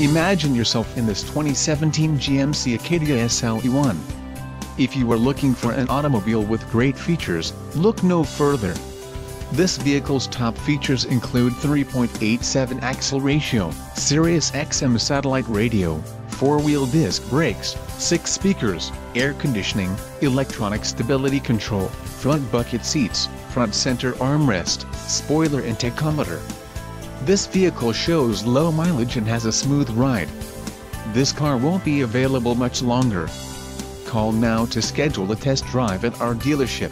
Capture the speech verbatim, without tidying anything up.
Imagine yourself in this twenty seventeen G M C Acadia S L E one. If you are looking for an automobile with great features, look no further. This vehicle's top features include three point eight seven axle ratio, Sirius X M satellite radio, four-wheel disc brakes, six speakers, air conditioning, electronic stability control, front bucket seats, front center armrest, spoiler and tachometer. This vehicle shows low mileage and has a smooth ride. This car won't be available much longer. Call now to schedule a test drive at our dealership.